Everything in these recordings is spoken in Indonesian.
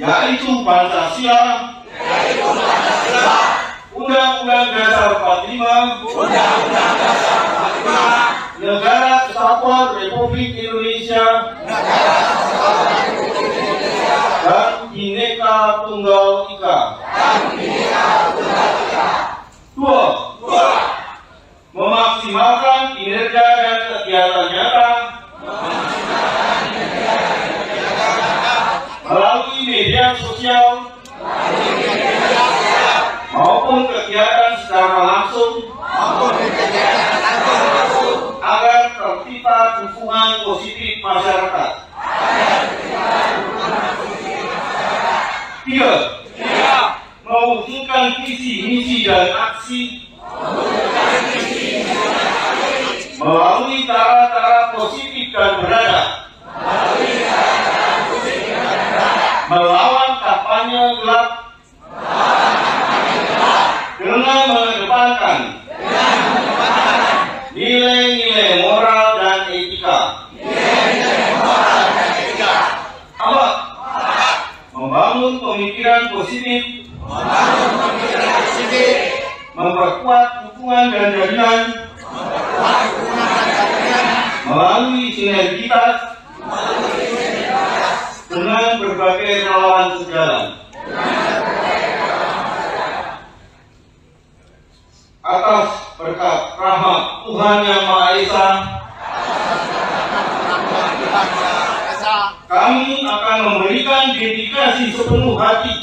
yaitu Pancasila, Undang-undang Dasar 45, Negara Kesatuan Republik Indonesia, dan Bhinneka Tunggal Ika. 2. Memaksimalkan kinerja dan kegiatan nyata melalui media sosial maupun kegiatan secara langsung agar tercipta dukungan positif masyarakat. 3. Mewujudkan visi, misi, dan aksi melalui cara-cara positif dan beradab, melawan kampanye gelap dengan mengedepankan nilai-nilai moral dan etika. 4. Membangun pemikiran positif, memperkuat dukungan dan jaminan melalui sinergitas dengan berbagai relawan sejalan. Atas berkat rahmat Tuhan Yang Maha Esa, kami akan memberikan dedikasi sepenuh hati.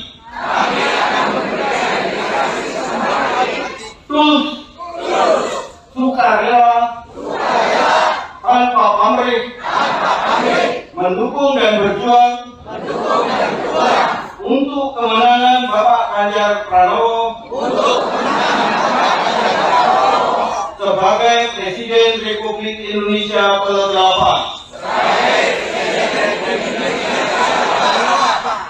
Terus sukarela tanpa pamrih mendukung dan berjuang untuk kemenangan Bapak Ganjar Pranowo sebagai Presiden Republik Indonesia ke-8.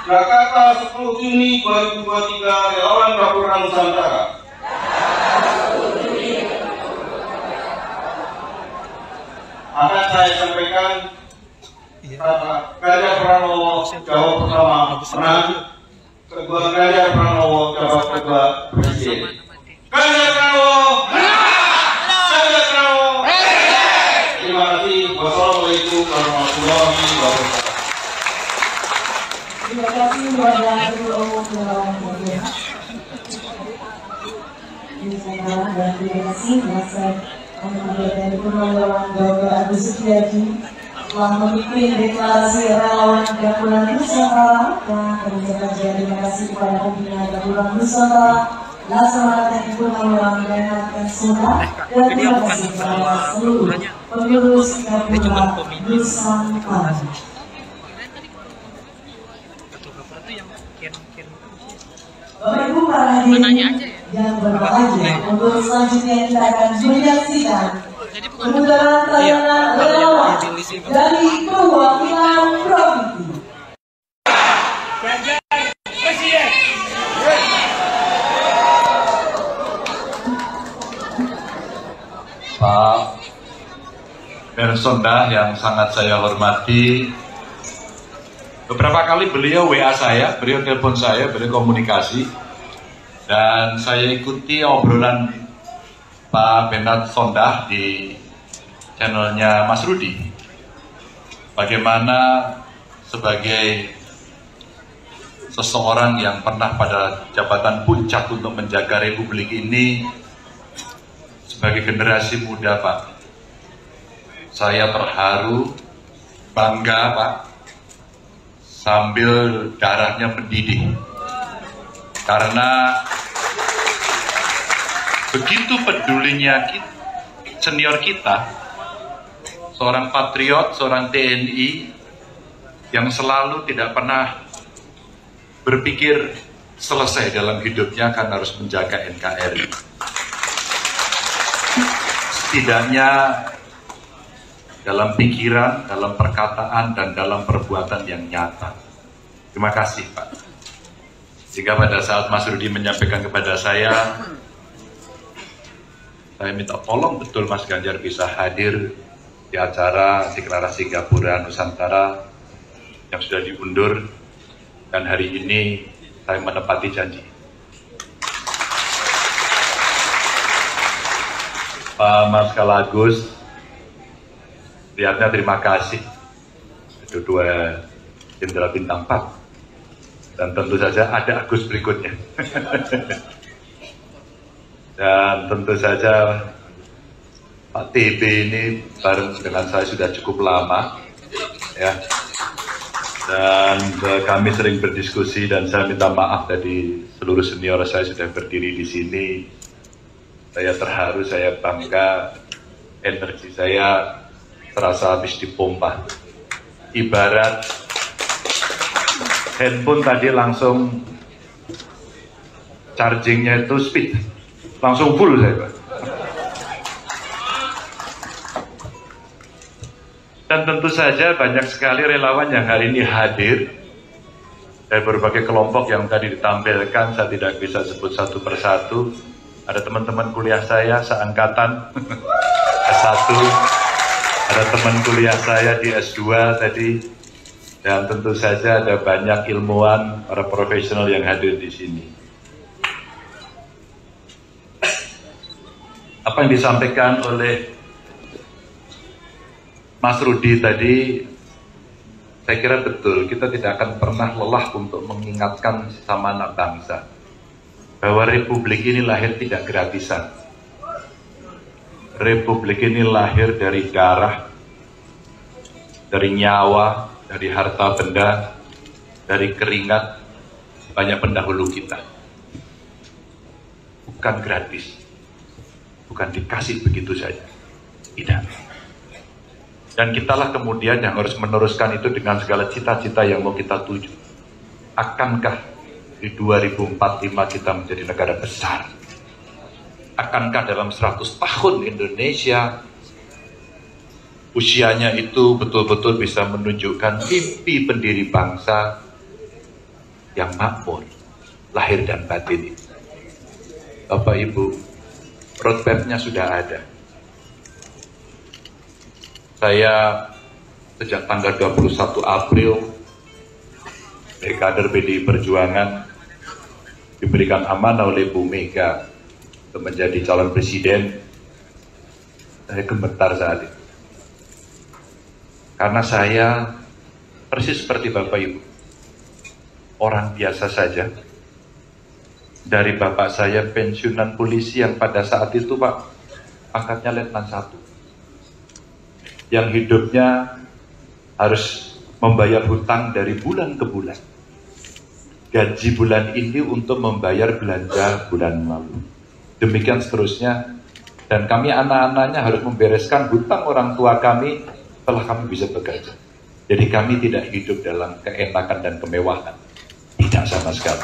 Jakarta 10 Juni 2023, relawan Gapura Nusantara. Akan saya sampaikan Ganjar Pranowo jawab pertama menang, kedua Ganjar Pranowo jawab kedua presiden. Ganjar Pranowo menang, Ganjar Pranowo presiden. Terima kasih. Wassalamualaikum warahmatullahi wabarakatuh. Terima kasih warahmatullahi Kemudian Relawan Gapura Agus Setiadi telah memimpin deklarasi relawan Gapura Nusantara dan kami berterima kasih kepada pembina Gapura Nusantara, Laksamana TNI Polri dan Personda, dan terima kasih kepada seluruh pengurus Gapura Nusantara. Bapak Ibu para hadirin yang berbahagia, untuk selanjutnya kita akan menyaksikan pemutaran tayangan relawan dari perwakilan provinsi. Pak Personda yang sangat saya hormati, beberapa kali beliau WA saya, beliau telepon saya, beliau komunikasi. Dan saya ikuti obrolan Pak Bent Sondakh di channelnya Mas Rudi. Bagaimana sebagai seseorang yang pernah pada jabatan puncak untuk menjaga Republik ini, sebagai generasi muda Pak, saya terharu, bangga Pak, sambil darahnya mendidih. Karena begitu pedulinya senior kita, seorang patriot, seorang TNI yang selalu tidak pernah berpikir selesai dalam hidupnya kan harus menjaga NKRI. Setidaknya dalam pikiran, dalam perkataan, dan dalam perbuatan yang nyata. Terima kasih Pak. Sehingga pada saat Mas Rudi menyampaikan kepada saya minta tolong betul Mas Ganjar bisa hadir di acara deklarasi Gapura Nusantara yang sudah diundur. Dan hari ini saya menepati janji. Pak Mas Kalagus, lihatnya terima kasih. Itu dua Jenderal Bintang 4. Dan tentu saja ada Agus berikutnya. Dan tentu saja Pak TB ini bareng dengan saya sudah cukup lama. Ya. Dan kami sering berdiskusi dan saya minta maaf tadi seluruh senior saya sudah berdiri di sini. Saya terharu, saya bangga, energi saya terasa habis dipompa. Ibarat handphone tadi langsung chargingnya itu speed, langsung full saya Pak. Dan tentu saja banyak sekali relawan yang hari ini hadir dari berbagai kelompok yang tadi ditampilkan, saya tidak bisa sebut satu persatu. Ada teman-teman kuliah saya seangkatan S1, ada teman kuliah saya di S2 tadi, dan tentu saja ada banyak ilmuwan, para profesional yang hadir di sini. Apa yang disampaikan oleh Mas Rudi tadi, saya kira betul, kita tidak akan pernah lelah untuk mengingatkan sesama anak bangsa bahwa republik ini lahir tidak gratisan. Republik ini lahir dari darah, dari nyawa, dari harta benda, dari keringat banyak pendahulu kita. Bukan gratis, bukan dikasih begitu saja, tidak. Dan kitalah kemudian yang harus meneruskan itu dengan segala cita-cita yang mau kita tuju. Akankah di 2045 kita menjadi negara besar? Akankah dalam 100 tahun Indonesia usianya itu betul-betul bisa menunjukkan mimpi pendiri bangsa yang makmur lahir dan batin itu? Bapak Ibu, roadmap-nya sudah ada. Saya sejak tanggal 21 April dari kader PDI Perjuangan diberikan amanah oleh Bu Mega untuk menjadi calon presiden. Saya gemetar saat itu. Karena saya persis seperti Bapak Ibu, orang biasa saja. Dari bapak saya pensiunan polisi yang pada saat itu Pak angkatnya letnan 1, yang hidupnya harus membayar hutang dari bulan ke bulan. Gaji bulan ini untuk membayar belanja bulan lalu. Demikian seterusnya. Dan kami anak-anaknya harus membereskan hutang orang tua kami setelah kami bisa bekerja. Jadi kami tidak hidup dalam keenakan dan kemewahan. Tidak sama sekali.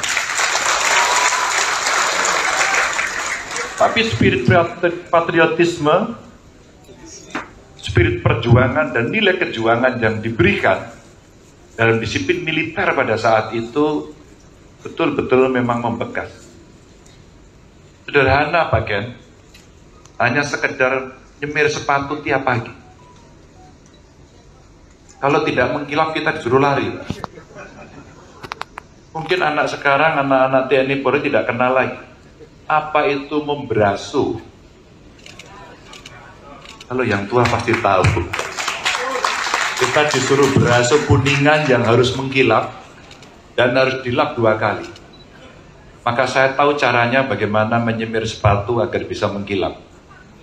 Tapi spirit patriotisme, spirit perjuangan dan nilai kejuangan yang diberikan dalam disiplin militer pada saat itu betul-betul memang membekas. Sederhana Pak Ken, hanya sekedar nyemir sepatu tiap pagi. Kalau tidak mengkilap kita disuruh lari. Mungkin anak sekarang, anak-anak TNI Polri tidak kenal lagi apa itu membrasuh. Kalau yang tua pasti tahu. Kita disuruh berasuh kuningan yang harus mengkilap dan harus dilap 2 kali. Maka saya tahu caranya bagaimana menyemir sepatu agar bisa mengkilap.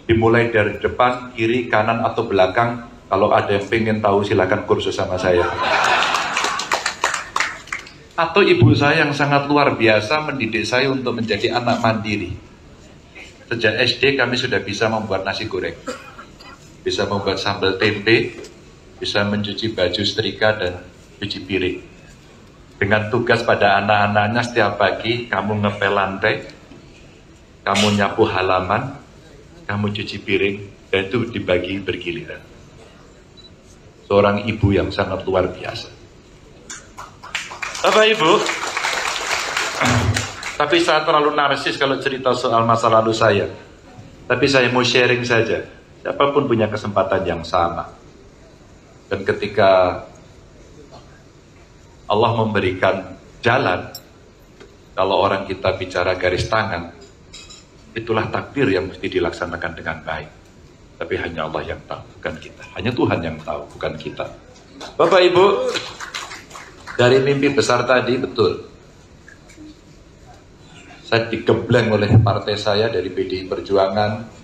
Dimulai dari depan, kiri, kanan, atau belakang. Kalau ada yang pengen tahu silakan kursus sama saya. Atau ibu saya yang sangat luar biasa mendidik saya untuk menjadi anak mandiri. Sejak SD kami sudah bisa membuat nasi goreng, bisa membuat sambal tempe, bisa mencuci baju, setrika, dan cuci piring. Dengan tugas pada anak-anaknya setiap pagi, kamu ngepel lantai, kamu nyapu halaman, kamu cuci piring, dan itu dibagi bergiliran. Seorang ibu yang sangat luar biasa. Bapak Ibu, tapi saya terlalu narsis kalau cerita soal masa lalu saya. Tapi saya mau sharing saja. Siapapun punya kesempatan yang sama. Dan ketika Allah memberikan jalan, kalau orang kita bicara garis tangan, itulah takdir yang mesti dilaksanakan dengan baik. Tapi hanya Allah yang tahu, bukan kita. Hanya Tuhan yang tahu, bukan kita. Bapak Ibu, dari mimpi besar tadi, betul. Saya digembleng oleh partai saya dari PDI Perjuangan.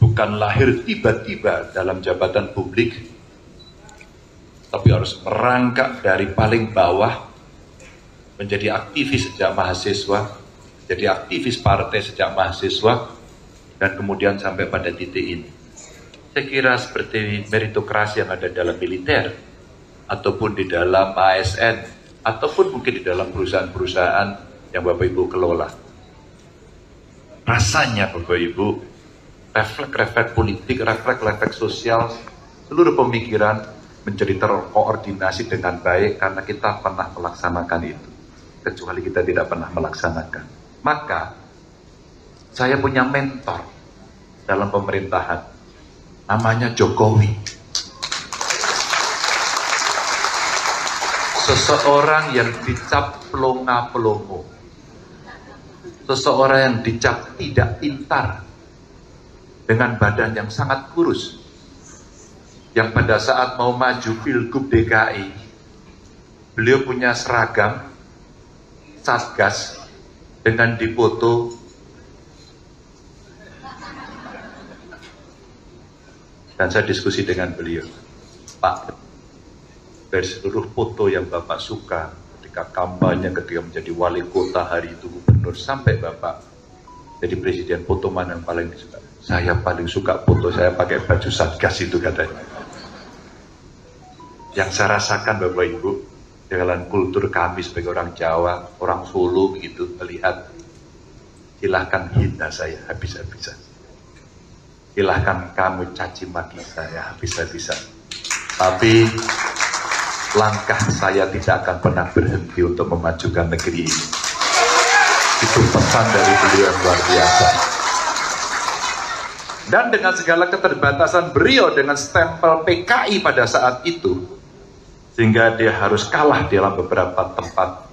Bukan lahir tiba-tiba dalam jabatan publik, tapi harus merangkak dari paling bawah, menjadi aktivis sejak mahasiswa, jadi aktivis partai sejak mahasiswa, dan kemudian sampai pada titik ini. Saya kira seperti meritokrasi yang ada dalam militer, ataupun di dalam ASN, ataupun mungkin di dalam perusahaan-perusahaan yang Bapak Ibu kelola. Rasanya Bapak Ibu, refleks-refleks politik, refleks-refleks sosial, seluruh pemikiran menjadi terkoordinasi dengan baik karena kita pernah melaksanakan itu. Kecuali kita tidak pernah melaksanakan. Maka, saya punya mentor dalam pemerintahan, namanya Jokowi. Seseorang yang dicap pelongo-pelongo, seseorang yang dicap tidak pintar, dengan badan yang sangat kurus, yang pada saat mau maju Pilgub DKI, beliau punya seragam satgas, dengan dipoto dan saya diskusi dengan beliau, Pak, dari seluruh foto yang Bapak suka ketika kampanye, ketika menjadi wali kota, hari itu gubernur, sampai Bapak jadi presiden, foto mana yang paling disuka? Saya paling suka foto saya pakai baju satgas itu, katanya. Yang saya rasakan Bapak Ibu, dalam kultur kami sebagai orang Jawa, orang Solo begitu, melihat, silahkan hina saya habis-habisan, silahkan kamu caci maki saya habis-habisan, tapi langkah saya tidak akan pernah berhenti untuk memajukan negeri ini. Itu pesan dari beliau yang luar biasa. Dan dengan segala keterbatasan beliau dengan stempel PKI pada saat itu, sehingga dia harus kalah dalam beberapa tempat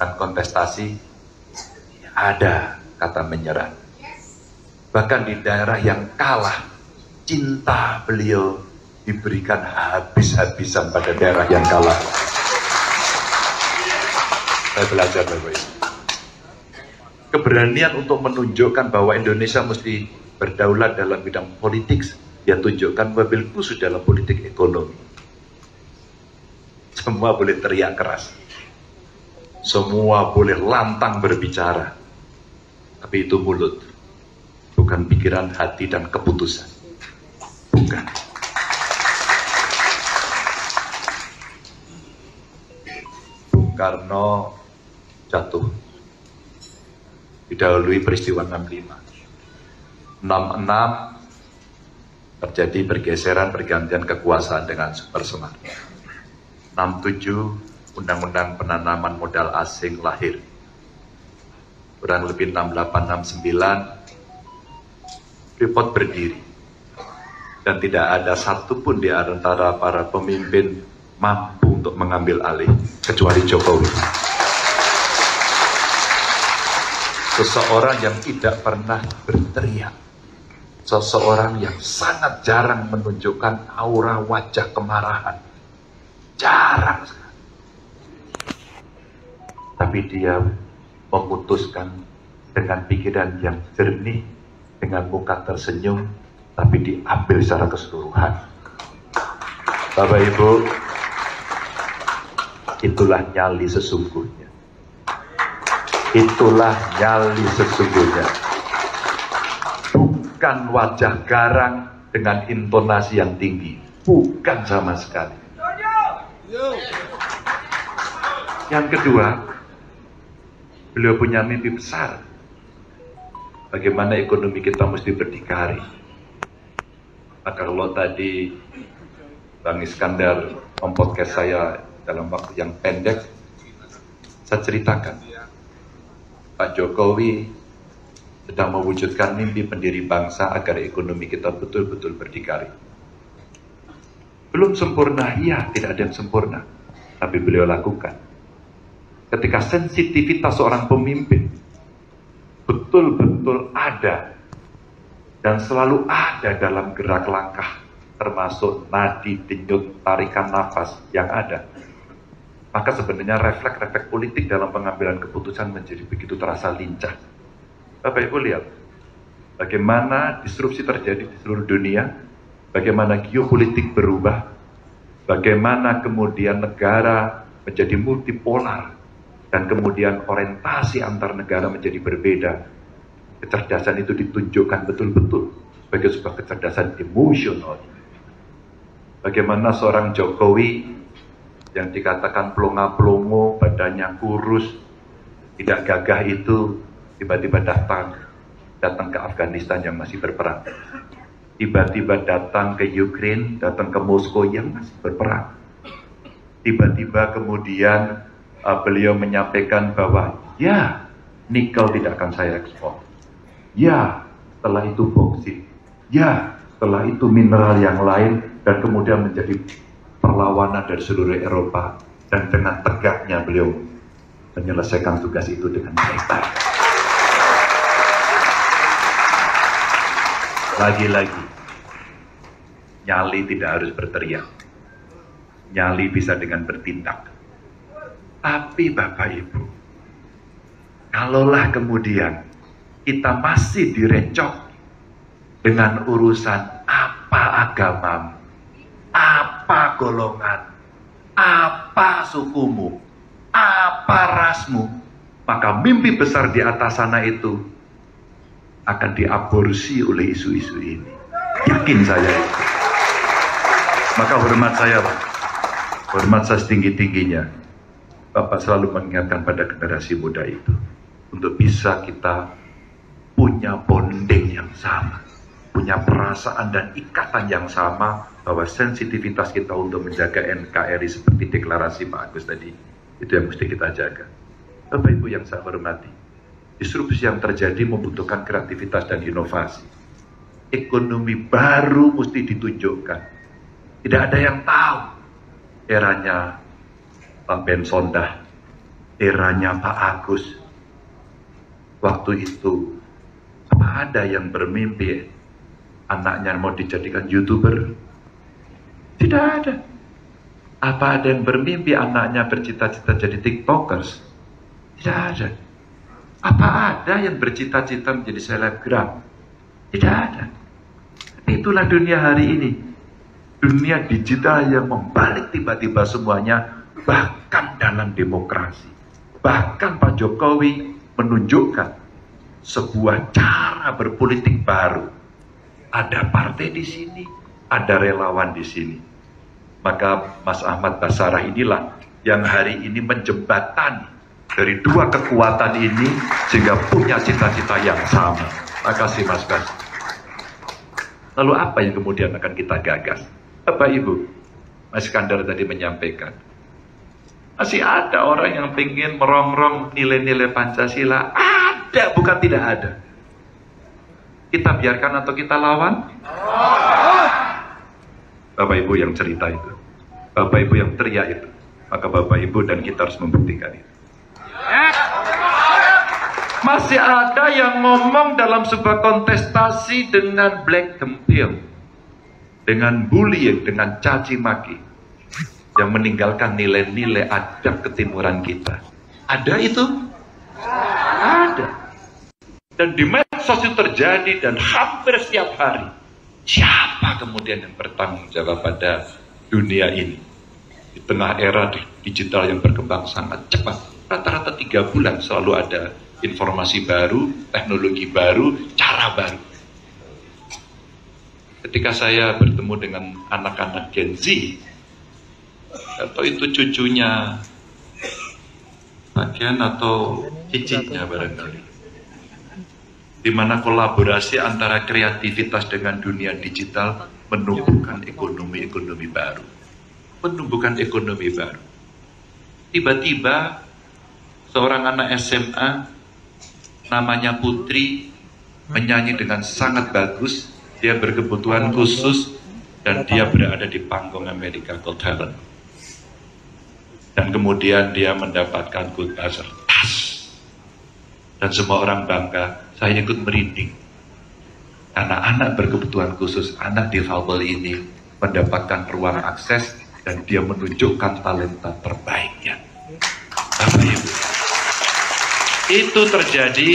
dan kontestasi, ada kata menyerah. Bahkan di daerah yang kalah, cinta beliau diberikan habis-habisan pada daerah yang kalah. Saya belajar, Bapak Ibu. Keberanian untuk menunjukkan bahwa Indonesia mesti berdaulat dalam bidang politik, dia tunjukkan wabil khusus dalam politik ekonomi. Semua boleh teriak keras, semua boleh lantang berbicara, tapi itu mulut, bukan pikiran, hati, dan keputusan. Bukan. Bung Karno jatuh, didahului peristiwa 65. 66 terjadi pergeseran pergantian kekuasaan dengan Supersemar. 67 Undang-undang Penanaman Modal Asing lahir. Kurang lebih 68-69 Freeport berdiri. Dan tidak ada satupun di antara para pemimpin mampu untuk mengambil alih kecuali Jokowi. Seseorang yang tidak pernah berteriak, seseorang yang sangat jarang menunjukkan aura wajah kemarahan. Jarang sekali. Tapi dia memutuskan dengan pikiran yang jernih, dengan muka tersenyum, tapi diambil secara keseluruhan. Bapak Ibu, itulah nyali sesungguhnya. Itulah nyali sesungguhnya. Bukan wajah garang dengan intonasi yang tinggi. Bukan sama sekali. Yang kedua, beliau punya mimpi besar. Bagaimana ekonomi kita mesti berdikari. Maka kalau tadi Bang Iskandar mempodcast saya dalam waktu yang pendek, saya ceritakan Pak Jokowi sedang mewujudkan mimpi pendiri bangsa agar ekonomi kita betul-betul berdikari. Belum sempurna, ya tidak ada yang sempurna, tapi beliau lakukan. ketika sensitivitas seorang pemimpin betul-betul ada dan selalu ada dalam gerak langkah, termasuk nadi, denyut, tarikan nafas yang ada, maka sebenarnya refleks-refleks politik dalam pengambilan keputusan menjadi begitu terasa lincah. Bapak Ibu lihat bagaimana disrupsi terjadi di seluruh dunia, bagaimana geopolitik berubah, bagaimana kemudian negara menjadi multipolar, dan kemudian orientasi antar negara menjadi berbeda. Kecerdasan itu ditunjukkan betul-betul sebagai sebuah kecerdasan emosional. Bagaimana seorang Jokowi yang dikatakan plonga-plongo, badannya kurus, tidak gagah itu tiba-tiba datang ke Afghanistan yang masih berperang. Tiba-tiba datang ke Ukraine, datang ke Moskow yang masih berperang. Tiba-tiba kemudian beliau menyampaikan bahwa ya, nikel tidak akan saya ekspor, ya setelah itu boksit, ya setelah itu mineral yang lain, dan kemudian menjadi perlawanan dari seluruh Eropa, dan dengan tegaknya beliau menyelesaikan tugas itu dengan baik-baik. Lagi-lagi, nyali tidak harus berteriak, nyali bisa dengan bertindak. Tapi Bapak Ibu, kalaulah kemudian kita masih direcok dengan urusan apa agamamu, apa golongan, apa sukumu, apa rasmu, maka mimpi besar di atas sana itu akan diaborsi oleh isu-isu ini. Yakin saya itu. Maka hormat saya, Pak. Hormat saya setinggi-tingginya. Bapak selalu mengingatkan pada generasi muda itu untuk bisa kita punya bonding yang sama, punya perasaan dan ikatan yang sama bahwa sensitivitas kita untuk menjaga NKRI seperti deklarasi Pak Agus tadi, itu yang mesti kita jaga. Bapak Ibu yang saya hormati, disrupsi yang terjadi membutuhkan kreativitas dan inovasi. Ekonomi baru mesti ditunjukkan. Tidak ada yang tahu eranya Pak Bent Sondakh, eranya Pak Agus. Waktu itu, apa ada yang bermimpi anaknya mau dijadikan YouTuber? Tidak ada. Apa ada yang bermimpi anaknya bercita-cita jadi TikTokers? Tidak ada. Apa ada yang bercita-cita menjadi selebgram? Tidak ada. Itulah dunia hari ini. Dunia digital yang membalik tiba-tiba semuanya. Bahkan dalam demokrasi, bahkan Pak Jokowi menunjukkan sebuah cara berpolitik baru. Ada partai di sini, ada relawan di sini. Maka Mas Ahmad Basarah inilah yang hari ini menjembatani dari dua kekuatan ini sehingga punya cita-cita yang sama. Makasih Mas Bas. Lalu apa yang kemudian akan kita gagas? Bapak Ibu, Mas Kandar tadi menyampaikan, masih ada orang yang pengen merongrong nilai-nilai Pancasila. Ada, bukan tidak ada. Kita biarkan atau kita lawan? Bapak Ibu yang cerita itu, Bapak Ibu yang teriak itu, maka Bapak Ibu dan kita harus membuktikan itu. Masih ada yang ngomong dalam sebuah kontestasi dengan black campaign, dengan bullying, dengan caci maki, yang meninggalkan nilai-nilai adab ketimuran kita. Ada itu? Ada. Dan di medsos itu terjadi dan hampir setiap hari. Siapa kemudian yang bertanggung jawab pada dunia ini? Di tengah era digital yang berkembang sangat cepat. Rata-rata 3 bulan selalu ada informasi baru, teknologi baru, cara baru. Ketika saya bertemu dengan anak-anak Gen Z, atau itu cucunya bagian atau cicitnya barangkali, di mana kolaborasi antara kreativitas dengan dunia digital menumbuhkan ekonomi-ekonomi baru, menumbuhkan ekonomi baru. Tiba-tiba seorang anak SMA namanya Putri menyanyi dengan sangat bagus, dia berkebutuhan khusus dan dia berada di panggung America's Got Talent. dan kemudian dia mendapatkan good buzzer, tas, dan semua orang bangga. Saya ikut merinding, anak-anak berkebutuhan khusus, anak difabel ini mendapatkan ruang akses dan dia menunjukkan talenta terbaiknya. Bapak Ibu, itu terjadi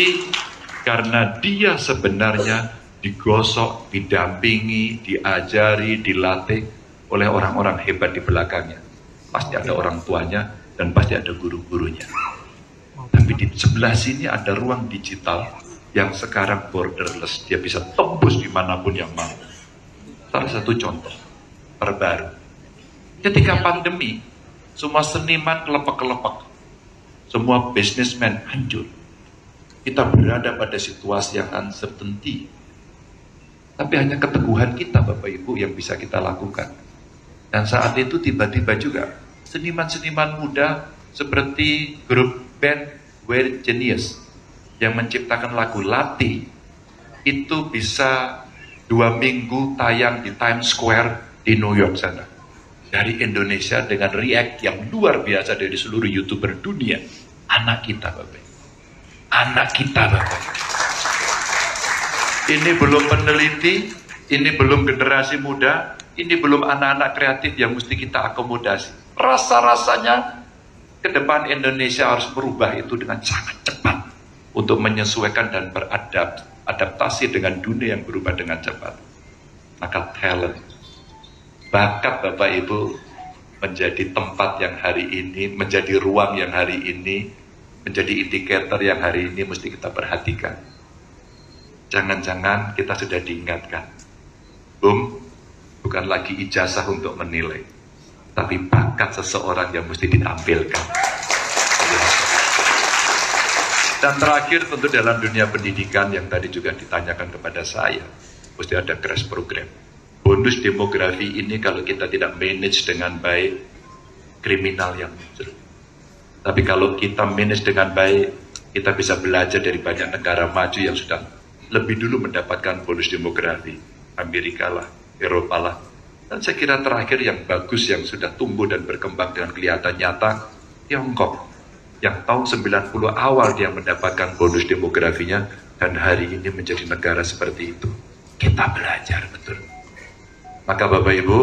karena dia sebenarnya digosok, didampingi, diajari, dilatih oleh orang-orang hebat di belakangnya. Pasti ada orang tuanya dan pasti ada guru-gurunya. Tapi di sebelah sini ada ruang digital yang sekarang borderless. Dia bisa tembus dimanapun yang mau. Salah satu contoh terbaru. Ketika pandemi, semua seniman kelepek-kelepek. Semua bisnismen hancur. Kita berada pada situasi yang uncertainty. Tapi hanya keteguhan kita, Bapak Ibu, yang bisa kita lakukan. Dan saat itu tiba-tiba juga seniman-seniman muda seperti grup band Weird Genius yang menciptakan lagu Lati itu bisa 2 minggu tayang di Times Square di New York sana. Dari Indonesia dengan react yang luar biasa dari seluruh YouTuber dunia. Anak kita, Bapak Ibu. Anak kita, Bapak Ibu. Ini belum peneliti, ini belum generasi muda, ini belum anak-anak kreatif yang mesti kita akomodasi. Rasa-rasanya ke depan Indonesia harus berubah itu dengan sangat cepat untuk menyesuaikan dan beradaptasi dengan dunia yang berubah dengan cepat. Maka talent, bakat Bapak Ibu menjadi tempat yang hari ini, menjadi ruang yang hari ini, menjadi indikator yang hari ini mesti kita perhatikan. Jangan-jangan kita sudah diingatkan. Bukan lagi ijazah untuk menilai, tapi bakat seseorang yang mesti ditampilkan. Dan terakhir tentu dalam dunia pendidikan yang tadi juga ditanyakan kepada saya, mesti ada crash program. Bonus demografi ini kalau kita tidak manage dengan baik, kriminal yang muncul. Tapi kalau kita manage dengan baik, kita bisa belajar dari banyak negara maju yang sudah lebih dulu mendapatkan bonus demografi. Amerika lah, Eropa lah. Dan saya kira terakhir yang bagus yang sudah tumbuh dan berkembang dengan kelihatan nyata, Tiongkok. Yang tahun 90 awal dia mendapatkan bonus demografinya dan hari ini menjadi negara seperti itu. Kita belajar betul. Maka Bapak Ibu,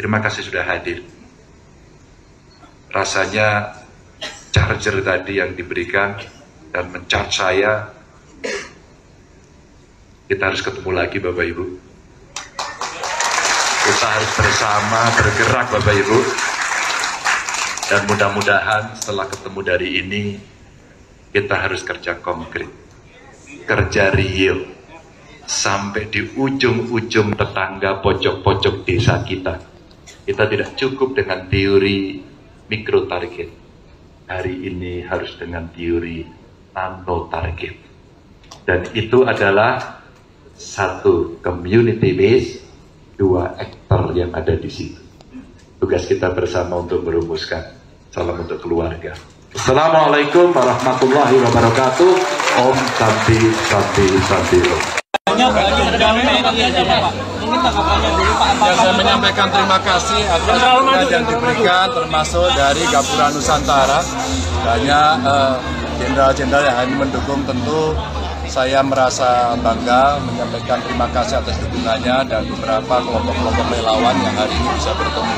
terima kasih sudah hadir. Rasanya charger tadi yang diberikan dan men-charge saya. Kita harus ketemu lagi Bapak Ibu. Kita harus bersama bergerak Bapak Ibu. Dan mudah-mudahan setelah ketemu dari ini, kita harus kerja konkret. Kerja real. Sampai di ujung-ujung tetangga pojok-pojok desa kita. Kita tidak cukup dengan teori mikro target. Hari ini harus dengan teori nano target. Dan itu adalah 1. Community base, 2. Aktor yang ada di situ. Tugas kita bersama untuk merumuskan. Salam untuk keluarga. Assalamualaikum warahmatullahi wabarakatuh. Om Santi Santi Santi. Saya menyampaikan terima kasih atas dukungan yang diberikan, termasuk dari Gapura Nusantara. Banyak jenderal-jenderal yang mendukung, tentu saya merasa bangga menyampaikan terima kasih atas dukungannya dan beberapa kelompok-kelompok relawan yang hari ini bisa bertemu.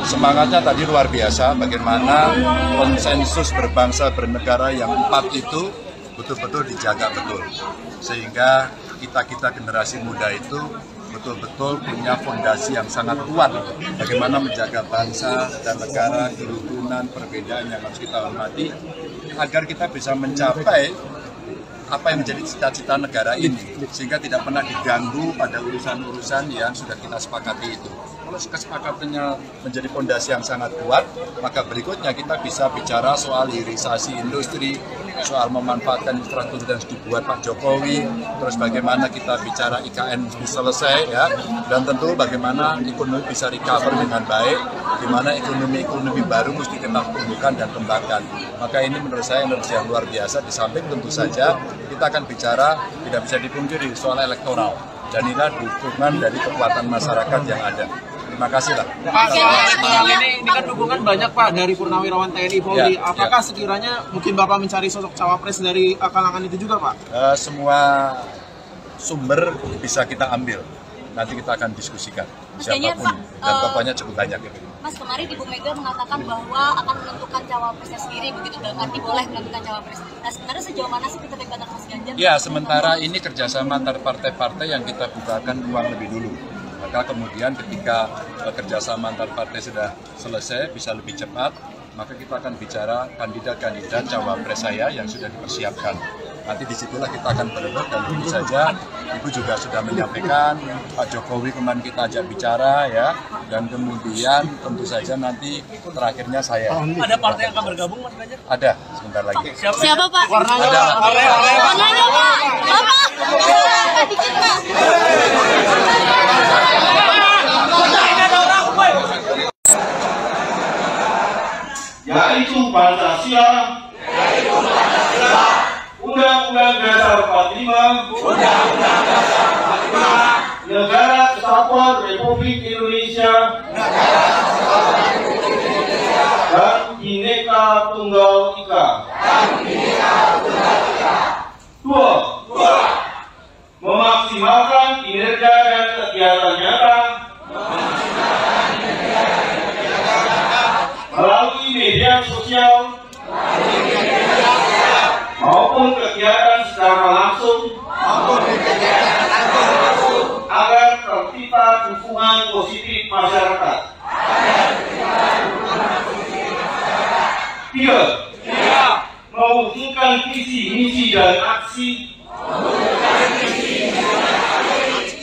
Semangatnya tadi luar biasa, bagaimana konsensus berbangsa bernegara yang 4 itu betul-betul dijaga betul. Sehingga kita-kita generasi muda itu betul-betul punya fondasi yang sangat kuat. Bagaimana menjaga bangsa dan negara, kerukunan, perbedaan yang harus kita hormati agar kita bisa mencapai apa yang menjadi cita-cita negara ini, sehingga tidak pernah diganggu pada urusan-urusan yang sudah kita sepakati itu. Kalau kesepakatannya menjadi fondasi yang sangat kuat, maka berikutnya kita bisa bicara soal hilirisasi industri, soal memanfaatkan infrastruktur yang dibuat Pak Jokowi, terus bagaimana kita bicara IKN bisa selesai, ya, dan tentu bagaimana ekonomi bisa recover dengan baik, dimana ekonomi-ekonomi baru mesti kita tumbuhkan dan kembangkan. Maka ini menurut saya energi yang luar biasa, di samping tentu saja kita akan bicara tidak bisa dipungkiri soal elektoral, dan inilah dukungan dari kekuatan masyarakat yang ada. makasih lah. Pak, soal ini kan dukungan banyak Pak dari purnawirawan TNI Polri. Ya, apakah sekiranya mungkin Bapak mencari sosok cawapres dari kalangan itu juga Pak? Semua sumber bisa kita ambil. Nanti kita akan diskusikan siapapun, dan bapaknya cukup banyak. Mas, kemarin Ibu Mega mengatakan bahwa akan menentukan cawapresnya sendiri, begitu dalam arti boleh menentukan cawapres. Nah, sebenarnya sejauh mana sih keterlibatan Mas Ganjar? Ya, sementara ini kerjasama antar partai-partai yang kita bukakan ruang lebih dulu. Maka kemudian ketika kerjasama antar partai sudah selesai, bisa lebih cepat, maka kita akan bicara kandidat-kandidat cawapres saya yang sudah dipersiapkan. Nanti disitulah kita akan berdebat, dan tentu saja Ibu juga sudah menyampaikan, Pak Jokowi kemarin kita ajak bicara ya, dan kemudian tentu saja nanti terakhirnya saya. Ada partai yang akan bergabung Mas Ganjar? Ada, sebentar lagi. Siapa Pak? Warnanya Pak? Bapak? Dikit Pak. Yaitu Pancasila, Undang-undang Dasar 45, Negara Kesatuan Republik Indonesia, dan Bhinneka Tunggal Ika. 2. Memaksimalkan kinerja dan kegiatan nyata melalui media sosial maupun kegiatan secara langsung agar tercipta dukungan positif masyarakat. 3. Mewujudkan visi, misi dan aksi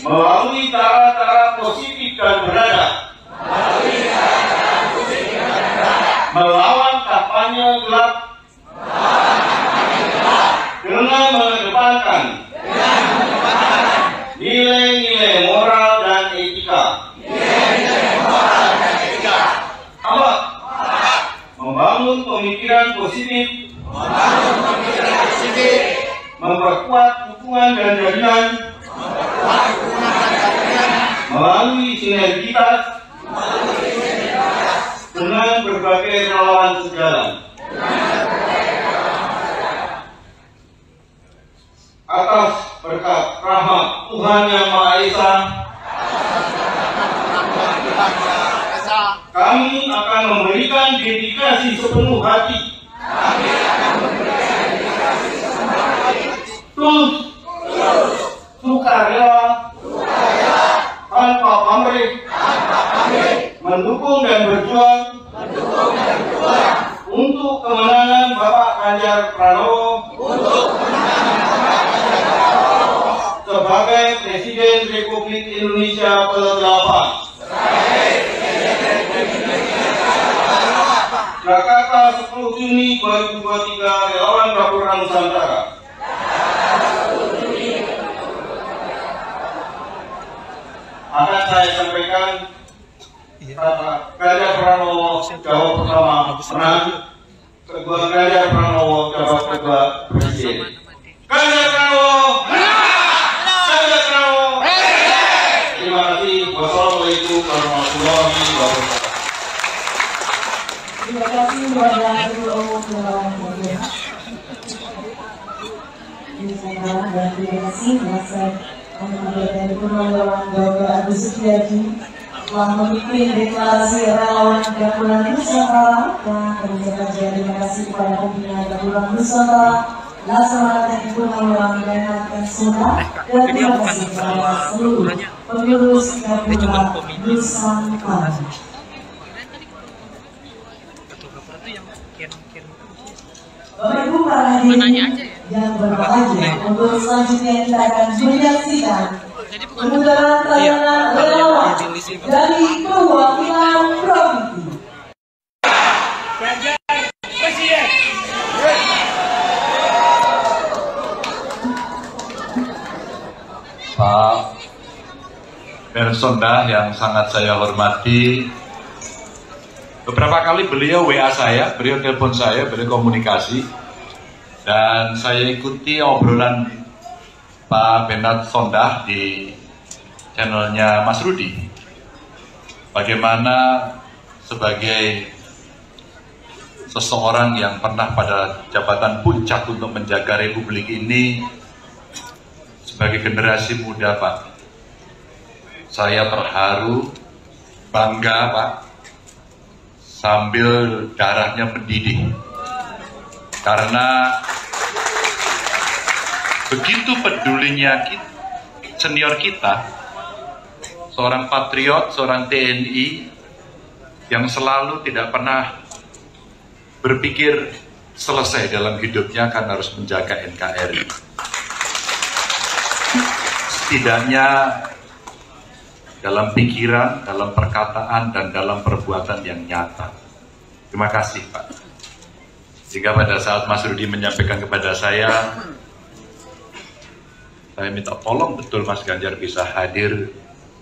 melalui cara-cara positif dan beradab, melawan kampanye gelap dengan mengedepankan nilai-nilai moral dan etika. 4. Membangun pemikiran positif, memperkuat dukungan dan jaminan melalui sinergitas dengan berbagai relawan sejalan. Atas berkat rahmat Tuhan Yang Maha Esa, kami akan memberikan dedikasi sepenuh hati, tulus, sukarela, tanpa pamrih, mendukung dan berjuang untuk kemenangan Bapak Ganjar Pranowo sebagai Presiden Republik Indonesia ke-8. Jakarta, 10 Juni 2023, relawan Gapura Nusantara. Akan saya sampaikan Ganjar Pranowo jawab pertama menang, kedua Ganjar Pranowo jawab kedua presiden. Ganjar Pranowo menang. Terima kasih. Wassalamualaikum warahmatullahi wabarakatuh. Terima kasih telah memimpin deklarasi relawan Gapura Nusantara, dan terima kasih kepada pembina Gapura Nusantara, Laksana TNI Polri dan Personda, dan terima kasih kepada seluruh pengurus Gapura Nusantara. Bapak Ibu para hadirin yang berbahagia, untuk selanjutnya kita akan menyaksikan pemutaran tayangan relawan dari perwakilan provinsi. Pak Personda yang sangat saya hormati, beberapa kali beliau WA saya, beliau telepon saya, beliau komunikasi, dan saya ikuti obrolan Pak Bent Sondakh di channelnya Mas Rudi. bagaimana sebagai seseorang yang pernah pada jabatan puncak untuk menjaga republik ini, sebagai generasi muda, Pak, saya terharu, bangga, Pak, sambil darahnya mendidih, karena begitu pedulinya senior kita, seorang patriot, seorang TNI yang selalu tidak pernah berpikir selesai dalam hidupnya kan harus menjaga NKRI. Setidaknya dalam pikiran, dalam perkataan, dan dalam perbuatan yang nyata. Terima kasih, Pak. Sehingga pada saat Mas Rudi menyampaikan kepada saya minta tolong betul Mas Ganjar bisa hadir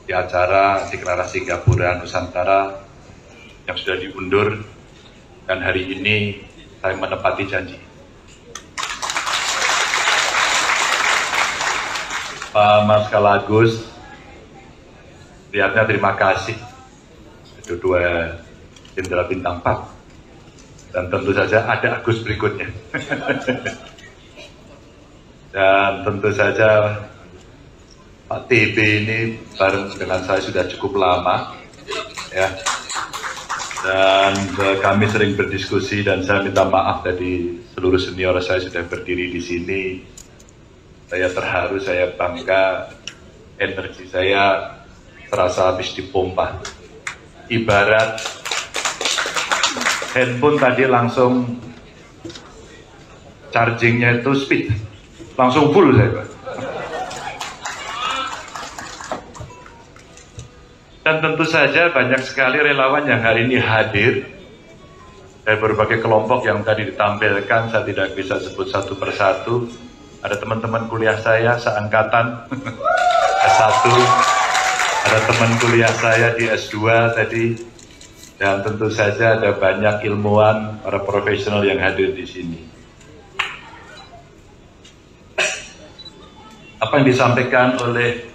di acara deklarasi Gapura Nusantara yang sudah diundur. Dan hari ini saya menepati janji. Pak Mas Kalagus, lihatnya terima kasih. Itu dua jenderal bintang 4. Dan tentu saja ada Agus berikutnya. Dan tentu saja Pak TB ini bareng dengan saya sudah cukup lama. Ya. Dan kami sering berdiskusi dan saya minta maaf tadi seluruh senior saya sudah berdiri di sini. Saya terharu, saya bangga, energi saya terasa habis dipompa. Ibarat handphone tadi langsung chargingnya itu speed, langsung full saya. Dan tentu saja banyak sekali relawan yang hari ini hadir dari berbagai kelompok yang tadi ditampilkan, saya tidak bisa sebut satu persatu. Ada teman-teman kuliah saya seangkatan S1, ada teman kuliah saya di S2 tadi, dan tentu saja ada banyak ilmuwan, para profesional yang hadir di sini. Apa yang disampaikan oleh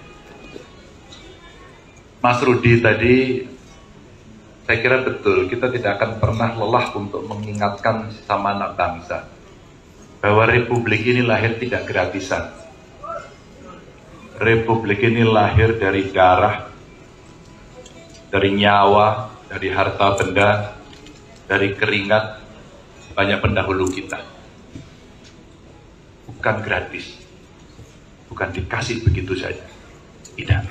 Mas Rudi tadi, saya kira betul, kita tidak akan pernah lelah untuk mengingatkan sesama anak bangsa bahwa republik ini lahir tidak gratisan. Republik ini lahir dari darah, dari nyawa, dari harta benda, dari keringat banyak pendahulu kita. Bukan gratis, bukan dikasih begitu saja, tidak.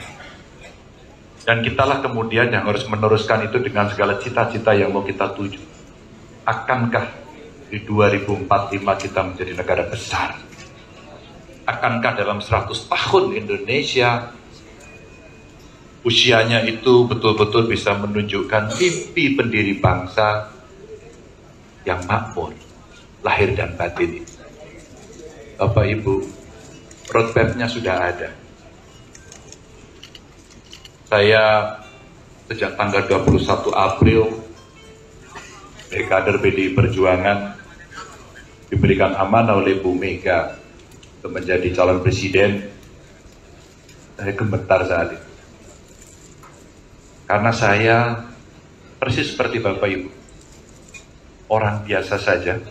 Dan kitalah kemudian yang harus meneruskan itu dengan segala cita-cita yang mau kita tuju. Akankah di 2045 kita menjadi negara besar? Akankah dalam 100 tahun Indonesia usianya itu betul-betul bisa menunjukkan mimpi pendiri bangsa yang makmur, lahir dan batin itu? Bapak Ibu, roadmap-nya sudah ada. Saya sejak tanggal 21 April dari kader PDI Perjuangan diberikan amanah oleh Bu Mega untuk menjadi calon presiden. Saya gemetar saat itu. Karena saya persis seperti Bapak Ibu, orang biasa saja.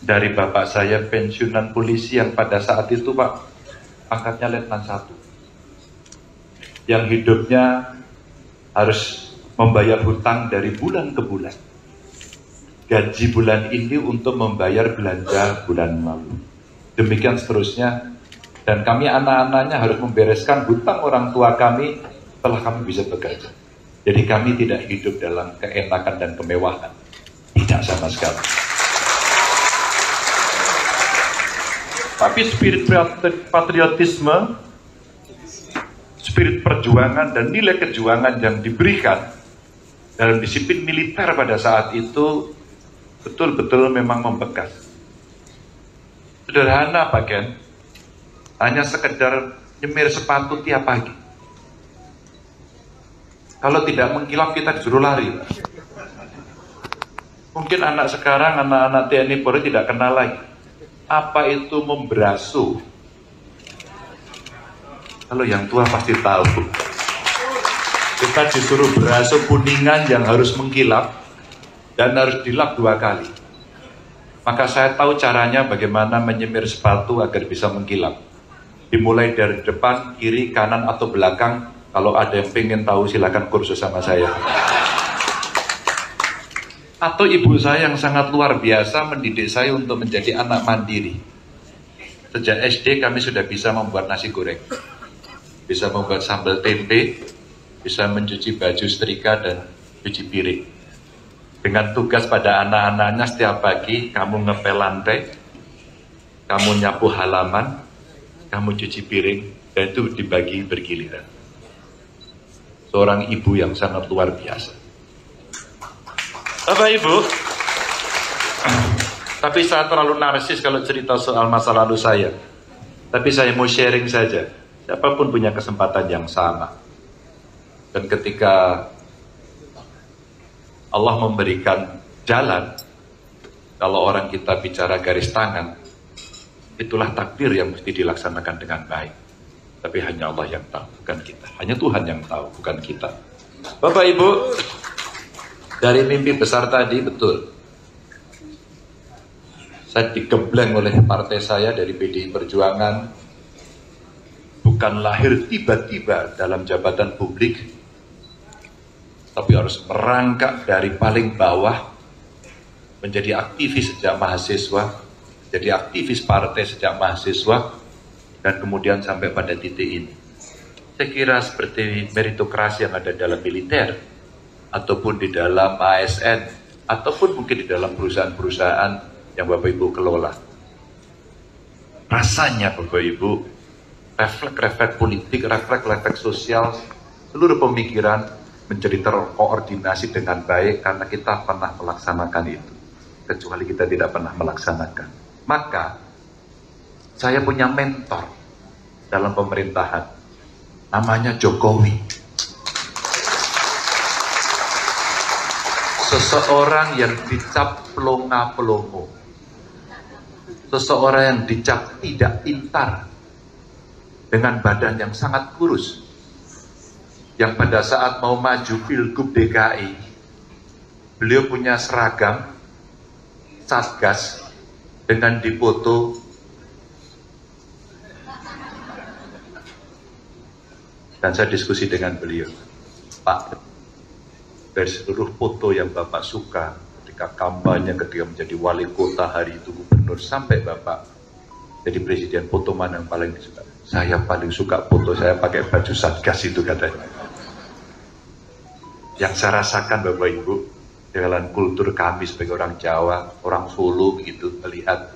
Dari bapak saya pensiunan polisi yang pada saat itu, Pak, pangkatnya letnan 1. Yang hidupnya harus membayar hutang dari bulan ke bulan. Gaji bulan ini untuk membayar belanja bulan lalu. Demikian seterusnya. Dan kami anak-anaknya harus membereskan hutang orang tua kami setelah kami bisa bekerja. Jadi kami tidak hidup dalam keenakan dan kemewahan. Tidak sama sekali. Tapi spirit patriotisme, spirit perjuangan dan nilai kejuangan yang diberikan dalam disiplin militer pada saat itu betul-betul memang membekas. Sederhana, Pak Ken, hanya sekedar nyemir sepatu tiap pagi. Kalau tidak mengkilap kita disuruh lari. Mungkin anak sekarang, anak-anak TNI Polri tidak kenal lagi. Apa itu membrasu? Kalau yang tua pasti tahu. Kita disuruh berhasil kuningan yang harus mengkilap dan harus dilap 2 kali. Maka saya tahu caranya bagaimana menyemir sepatu agar bisa mengkilap. Dimulai dari depan, kiri, kanan, atau belakang. Kalau ada yang pengen tahu silakan kursus sama saya. Atau ibu saya yang sangat luar biasa mendidik saya untuk menjadi anak mandiri. Sejak SD kami sudah bisa membuat nasi goreng, bisa membuat sambal tempe, bisa mencuci baju, setrika, dan cuci piring. Dengan tugas pada anak-anaknya setiap pagi, kamu ngepel lantai, kamu nyapu halaman, kamu cuci piring, dan itu dibagi bergiliran. Seorang ibu yang sangat luar biasa. Bapak Ibu, tapi saya terlalu narsis kalau cerita soal masa lalu saya. Tapi saya mau sharing saja, siapapun punya kesempatan yang sama. Dan ketika Allah memberikan jalan, kalau orang kita bicara garis tangan, itulah takdir yang mesti dilaksanakan dengan baik. Tapi hanya Allah yang tahu, bukan kita. Hanya Tuhan yang tahu, bukan kita. Bapak Ibu, dari mimpi besar tadi, betul. Saya digembleng oleh partai saya dari PDI Perjuangan. Bukan lahir tiba-tiba dalam jabatan publik, tapi harus merangkak dari paling bawah, menjadi aktivis sejak mahasiswa, jadi aktivis partai sejak mahasiswa, dan kemudian sampai pada titik ini. Saya kira seperti meritokrasi yang ada dalam militer, ataupun di dalam ASN, ataupun mungkin di dalam perusahaan-perusahaan yang Bapak Ibu kelola. Rasanya Bapak Ibu, refleks-refleks politik, refleks-refleks sosial, seluruh pemikiran, menjadi terkoordinasi dengan baik karena kita pernah melaksanakan itu, kecuali kita tidak pernah melaksanakan. Maka saya punya mentor dalam pemerintahan, namanya Jokowi. Seseorang yang dicap pelongo-pelongo, seseorang yang dicap tidak pintar dengan badan yang sangat kurus, yang pada saat mau maju Pilgub DKI, beliau punya seragam satgas dengan dipoto dan saya diskusi dengan beliau, Pak, dari seluruh foto yang Bapak suka ketika kampanye, ketika menjadi wali kota, hari itu gubernur, sampai Bapak jadi presiden, foto mana yang paling disuka? Saya paling suka foto saya pakai baju satgas itu, katanya. Yang saya rasakan Bapak Ibu, dalam kultur kami sebagai orang Jawa, orang Solo begitu, melihat,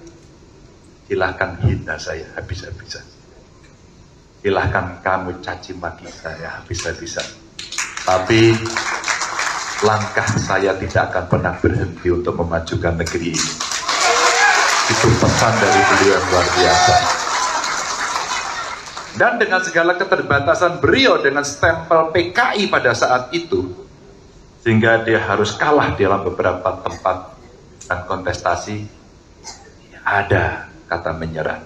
silahkan hina saya habis-habisan, silahkan kamu caci maki saya habis-habisan, tapi langkah saya tidak akan pernah berhenti untuk memajukan negeri ini. Itu pesan dari beliau yang luar biasa. Dan dengan segala keterbatasan beliau dengan stempel PKI pada saat itu, sehingga dia harus kalah dalam beberapa tempat dan kontestasi, ada kata menyerah.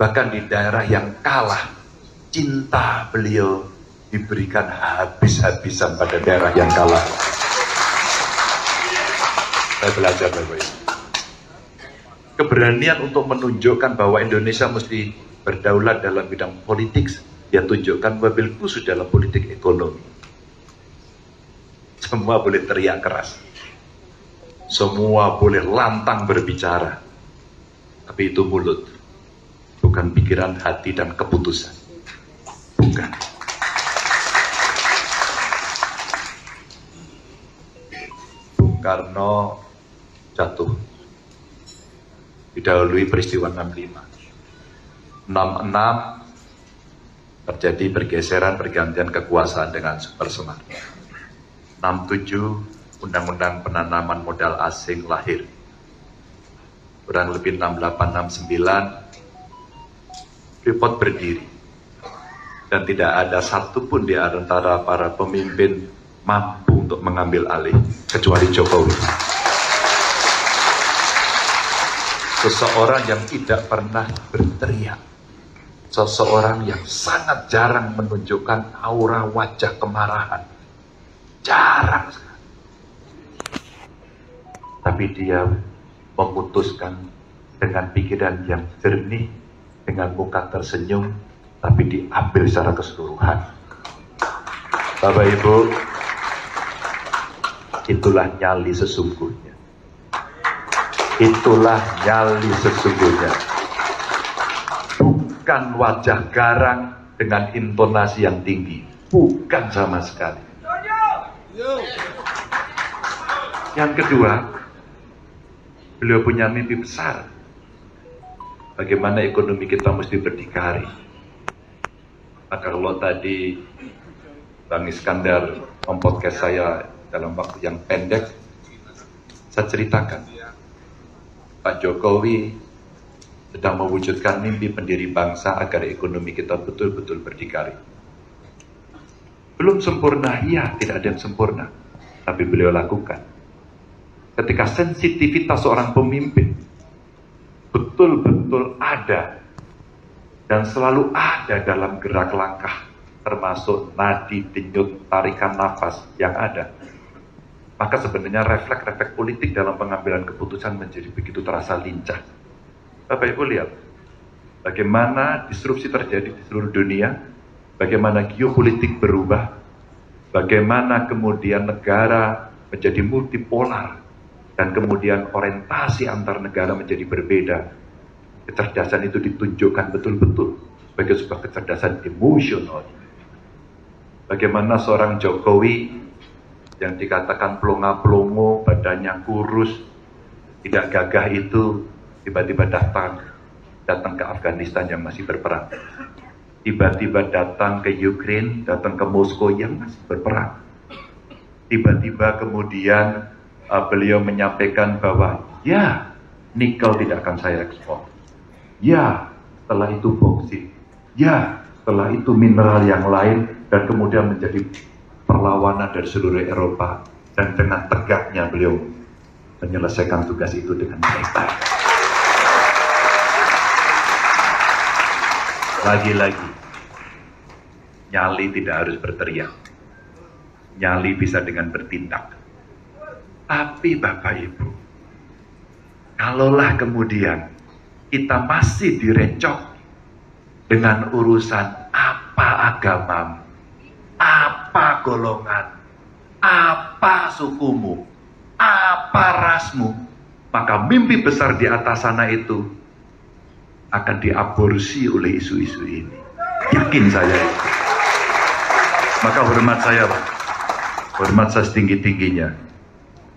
Bahkan di daerah yang kalah, cinta beliau diberikan habis-habisan pada daerah yang kalah. Saya belajar, Bapak Ibu. Keberanian untuk menunjukkan bahwa Indonesia mesti berdaulat dalam bidang politik, dia tunjukkan wabil khusus dalam politik ekonomi. Semua boleh teriak keras, semua boleh lantang berbicara, tapi itu mulut, bukan pikiran, hati, dan keputusan. Bukan. Bung Karno jatuh, didahului peristiwa 65. 66 terjadi pergeseran pergantian kekuasaan dengan Supersemar. 67 Undang-undang Penanaman Modal Asing lahir. Kurang lebih 68-69 Freeport berdiri. Dan tidak ada satupun di antara para pemimpin mampu untuk mengambil alih, kecuali Jokowi. Seseorang yang tidak pernah berteriak, seseorang yang sangat jarang menunjukkan aura wajah kemarahan. Jarang sekali. Tapi dia memutuskan dengan pikiran yang jernih, dengan muka tersenyum, tapi diambil secara keseluruhan. Bapak Ibu, itulah nyali sesungguhnya. Itulah nyali sesungguhnya. Bukan wajah garang dengan intonasi yang tinggi. Bukan sama sekali. Yang kedua, beliau punya mimpi besar. Bagaimana ekonomi kita mesti berdikari. Maka kalau tadi Bang Iskandar mempodcast saya dalam waktu yang pendek, saya ceritakan Pak Jokowi sedang mewujudkan mimpi pendiri bangsa agar ekonomi kita betul-betul berdikari. Belum sempurna, iya, tidak ada yang sempurna, tapi beliau lakukan. Ketika sensitivitas seorang pemimpin betul-betul ada dan selalu ada dalam gerak langkah, termasuk nadi, denyut, tarikan nafas yang ada, maka sebenarnya refleks-refleks politik dalam pengambilan keputusan menjadi begitu terasa lincah. Bapak Ibu lihat bagaimana disrupsi terjadi di seluruh dunia, bagaimana geopolitik berubah, bagaimana kemudian negara menjadi multipolar, dan kemudian orientasi antar negara menjadi berbeda. Kecerdasan itu ditunjukkan betul-betul sebagai sebuah kecerdasan emosional. Bagaimana seorang Jokowi yang dikatakan pelongo-pelongo, badannya kurus, tidak gagah itu, tiba-tiba datang ke Afghanistan yang masih berperang. Tiba-tiba datang ke Ukraine, datang ke Moskow yang masih berperang. Tiba-tiba kemudian beliau menyampaikan bahwa, ya, nikel tidak akan saya ekspor. Ya, setelah itu boksit. Ya, setelah itu mineral yang lain, dan kemudian menjadi perlawanan dari seluruh Eropa, dan dengan tegaknya beliau menyelesaikan tugas itu dengan baik-baik. Lagi-lagi, nyali tidak harus berteriak, nyali bisa dengan bertindak. Tapi Bapak Ibu, kalaulah kemudian kita masih direcok dengan urusan apa agamamu, apa golongan, apa sukumu, apa rasmu, maka mimpi besar di atas sana itu akan diaborsi oleh isu-isu ini. Yakin saya itu. Maka hormat saya, Pak, hormat saya setinggi-tingginya,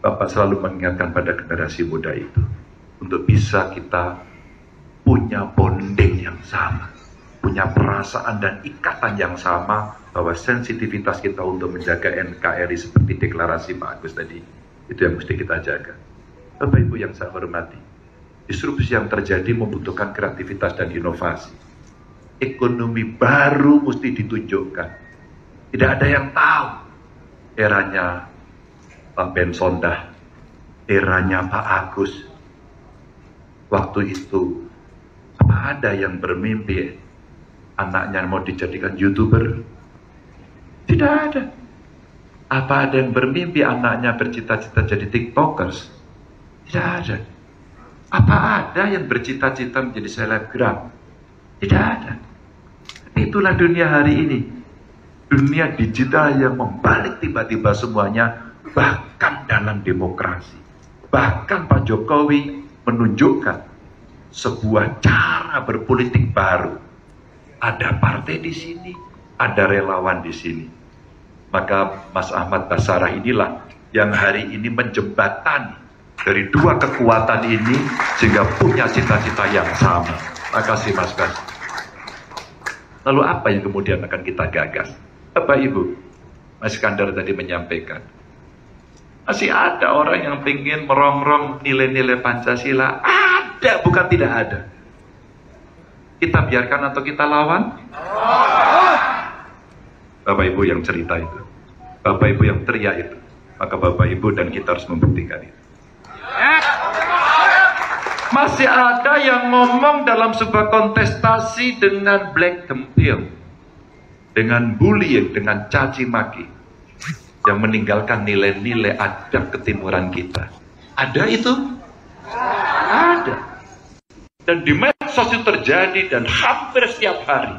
Bapak selalu mengingatkan pada generasi muda itu untuk bisa kita punya bonding yang sama, punya perasaan dan ikatan yang sama, bahwa sensitivitas kita untuk menjaga NKRI seperti deklarasi Pak Agus tadi, itu yang mesti kita jaga. Bapak Ibu yang saya hormati, disrupsi yang terjadi membutuhkan kreativitas dan inovasi. Ekonomi baru mesti ditunjukkan. Tidak ada yang tahu eranya Pak Bent Sondakh, eranya Pak Agus. Waktu itu apa ada yang bermimpi anaknya mau dijadikan YouTuber? Tidak ada. Apa ada yang bermimpi anaknya bercita-cita jadi TikTokers? Tidak ada. Apa ada yang bercita-cita menjadi selebgram? Tidak ada. Itulah dunia hari ini. Dunia digital yang membalik tiba-tiba semuanya, bahkan dalam demokrasi. Bahkan Pak Jokowi menunjukkan sebuah cara berpolitik baru. Ada partai di sini, ada relawan di sini. Maka Mas Ahmad Basarah inilah yang hari ini menjembatani dari dua kekuatan ini sehingga punya cita-cita yang sama. Makasih Mas Bas. Lalu apa yang kemudian akan kita gagas? Bapak Ibu, Mas Kandar tadi menyampaikan, masih ada orang yang ingin merongrong nilai-nilai Pancasila. Ada, bukan tidak ada. Kita biarkan atau kita lawan? Bapak Ibu yang cerita itu, Bapak Ibu yang teriak itu, maka Bapak Ibu dan kita harus membuktikan itu. Masih ada yang ngomong dalam sebuah kontestasi dengan black gempil, dengan bullying, dengan caci maki, yang meninggalkan nilai-nilai adab ketimuran kita. Ada itu? Ada. Dan di medsos itu terjadi dan hampir setiap hari.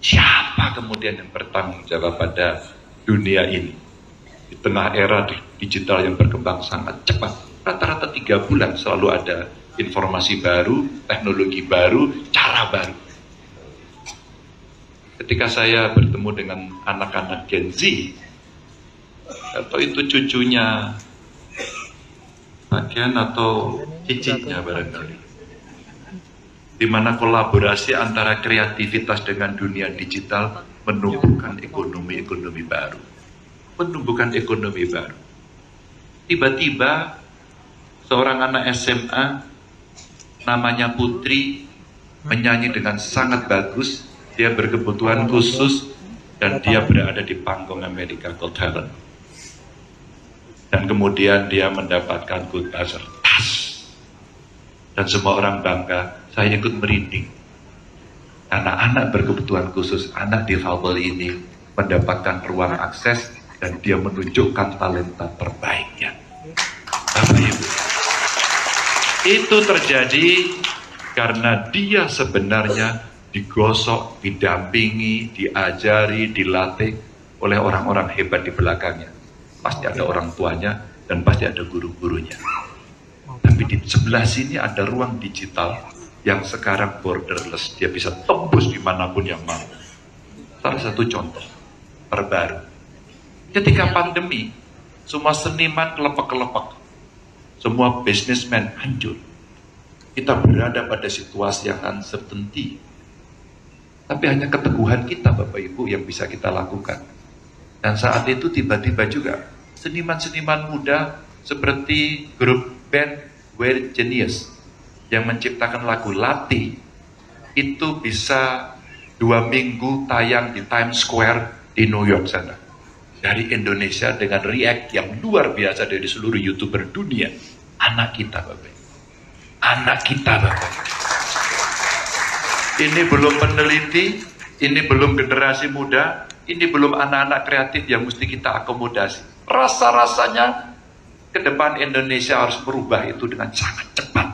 Siapa kemudian yang bertanggung jawab pada dunia ini? Di tengah era digital yang berkembang sangat cepat, rata-rata 3 bulan selalu ada informasi baru, teknologi baru, cara baru. Ketika saya bertemu dengan anak-anak Gen Z, atau itu cucunya bagian atau cicitnya barangkali, di mana kolaborasi antara kreativitas dengan dunia digital menumbuhkan ekonomi-ekonomi baru. Menumbuhkan ekonomi baru. Tiba-tiba seorang anak SMA namanya Putri menyanyi dengan sangat bagus. Dia berkebutuhan khusus dan dia berada di panggung America's Got Talent. Dan kemudian dia mendapatkan good tas. Dan semua orang bangga, saya ikut merinding. Anak-anak berkebutuhan khusus, anak difabel ini mendapatkan ruang akses dan dia menunjukkan talenta terbaiknya. Bapak Ibu, itu terjadi karena dia sebenarnya digosok, didampingi, diajari, dilatih oleh orang-orang hebat di belakangnya. Pasti ada orang tuanya dan pasti ada guru-gurunya. Tapi di sebelah sini ada ruang digital yang sekarang borderless. Dia bisa tembus dimanapun yang mau. Salah satu contoh terbaru. Ketika pandemi, semua seniman kelepek-kelepek. Semua bisnismen hancur. Kita berada pada situasi yang uncertainty. Tapi hanya keteguhan kita, Bapak Ibu, yang bisa kita lakukan. Dan saat itu tiba-tiba juga seniman-seniman muda seperti grup band Weird Genius yang menciptakan lagu Lati itu bisa 2 minggu tayang di Times Square di New York sana. Dari Indonesia dengan react yang luar biasa dari seluruh YouTuber dunia. Anak kita, Bapak Ibu. Anak kita, Bapak Ibu. Ini belum peneliti, ini belum generasi muda, ini belum anak-anak kreatif yang mesti kita akomodasi. Rasa-rasanya ke depan Indonesia harus berubah itu dengan sangat cepat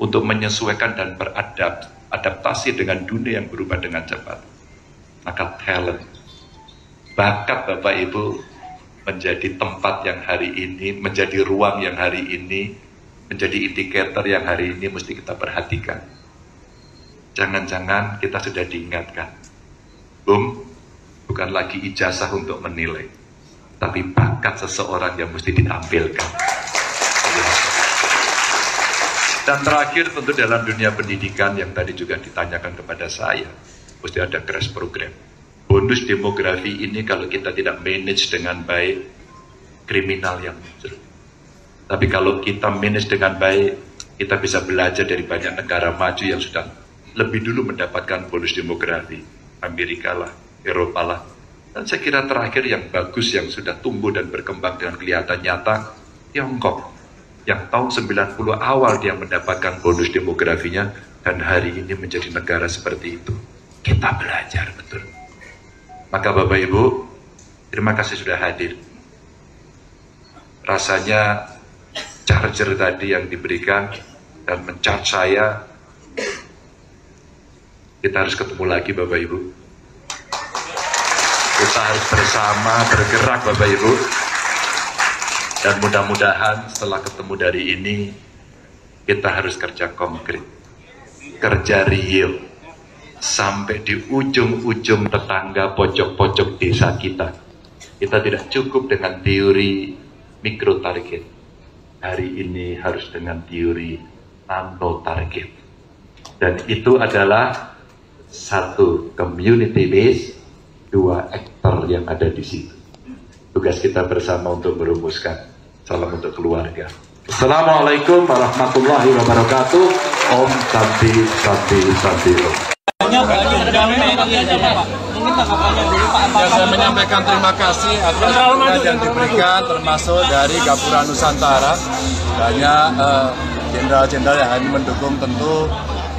untuk menyesuaikan dan beradaptasi dengan dunia yang berubah dengan cepat. Maka talent, bakat Bapak Ibu menjadi tempat yang hari ini, menjadi ruang yang hari ini, menjadi indikator yang hari ini mesti kita perhatikan. Jangan-jangan kita sudah diingatkan, bukan lagi ijazah untuk menilai, tapi bakat seseorang yang mesti ditampilkan. Dan terakhir tentu dalam dunia pendidikan yang tadi juga ditanyakan kepada saya, mesti ada crash program. Bonus demografi ini kalau kita tidak manage dengan baik, kriminal yang muncul. Tapi kalau kita manage dengan baik, kita bisa belajar dari banyak negara maju yang sudah lebih dulu mendapatkan bonus demografi. Amerika lah, Eropa lah. Dan saya kira terakhir yang bagus, yang sudah tumbuh dan berkembang dengan kelihatan nyata, Tiongkok. Yang tahun 90 awal dia mendapatkan bonus demografinya, dan hari ini menjadi negara seperti itu. Kita belajar, betul. Maka Bapak Ibu, terima kasih sudah hadir. Rasanya charger tadi yang diberikan, dan men-charge saya, kita harus ketemu lagi Bapak Ibu. Kita harus bersama bergerak Bapak Ibu. Dan mudah-mudahan setelah ketemu dari ini, kita harus kerja konkret. Kerja real. Sampai di ujung-ujung tetangga pojok-pojok desa kita. Kita tidak cukup dengan teori mikro target. Hari ini harus dengan teori nano target. Dan itu adalah 1. Community base, 2. Aktor yang ada di situ. Tugas kita bersama untuk merumuskan. Salam untuk keluarga. Assalamualaikum warahmatullahi wabarakatuh. Om Santi Santi Santi Om. Saya menyampaikan terima kasih atas yang diberikan, termasuk dari Gapura Nusantara. Banyak jenderal-jenderal yang hari ini mendukung, tentu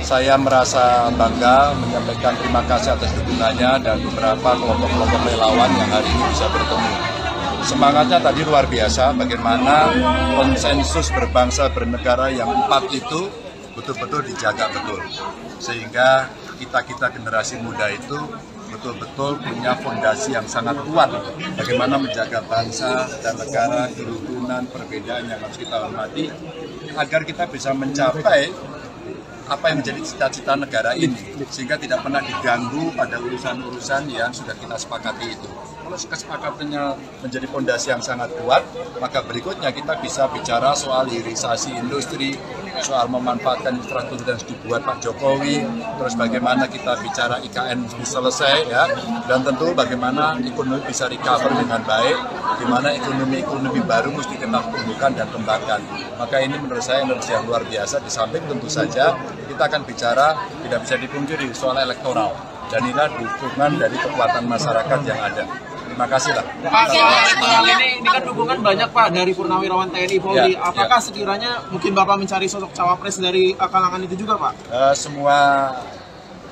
saya merasa bangga menyampaikan terima kasih atas dukungannya dan beberapa kelompok-kelompok relawan yang hari ini bisa bertemu. Semangatnya tadi luar biasa, bagaimana konsensus berbangsa bernegara yang empat itu betul-betul dijaga betul. Sehingga kita-kita generasi muda itu betul-betul punya fondasi yang sangat kuat bagaimana menjaga bangsa dan negara, kerukunan, perbedaan yang harus kita hormati agar kita bisa mencapai apa yang menjadi cita-cita negara ini, sehingga tidak pernah diganggu pada urusan-urusan yang sudah kita sepakati itu. Kalau kesepakatannya menjadi fondasi yang sangat kuat, maka berikutnya kita bisa bicara soal hilirisasi industri, soal memanfaatkan infrastruktur yang dibuat Pak Jokowi, terus bagaimana kita bicara IKN bisa selesai, ya, dan tentu bagaimana ekonomi bisa recover dengan baik, dimana ekonomi-ekonomi baru mesti kita tumbuhkan dan kembangkan. Maka ini menurut saya energi yang luar biasa, di samping tentu saja kita akan bicara, tidak bisa dipungkiri, soal elektoral. Dan inilah dukungan dari kekuatan masyarakat yang ada. Terima kasih lah. Pak, soal ini kan dukungan banyak Pak dari purnawirawan TNI Polri. Ya, apakah ya, sekiranya mungkin Bapak mencari sosok cawapres dari kalangan itu juga Pak? Semua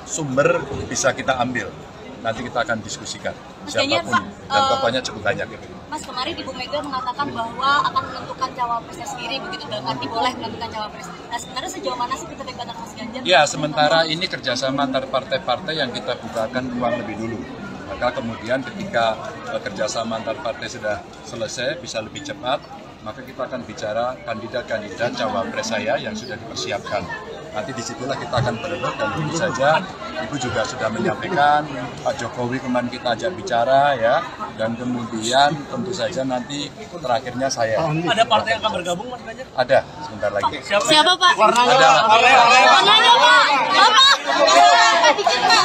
sumber bisa kita ambil. Nanti kita akan diskusikan siapapun, dan tokohnya cukup banyak. Mas, kemarin Ibu Mega mengatakan bahwa akan menentukan cawapresnya sendiri, begitu, dalam arti boleh menentukan cawapres. Nah, sebenarnya sejauh mana sih keterlibatan Mas Ganjar? Ya, sementara ini kerjasama antar partai-partai yang kita bukakan ruang lebih dulu. Maka kemudian ketika kerjasama antar partai sudah selesai, bisa lebih cepat, maka kita akan bicara kandidat-kandidat cawapres saya yang sudah dipersiapkan. Nanti disitulah kita akan berdebat, dan tentu saja Ibu juga sudah menyampaikan, Pak Jokowi kemarin kita ajak bicara, ya, dan kemudian tentu saja nanti terakhirnya saya. Ada partai yang akan bergabung Mas Ganjar? Ada, sebentar lagi. Siapa Pak? Ada. Warnanya Pak. Bapak. Dikit Pak.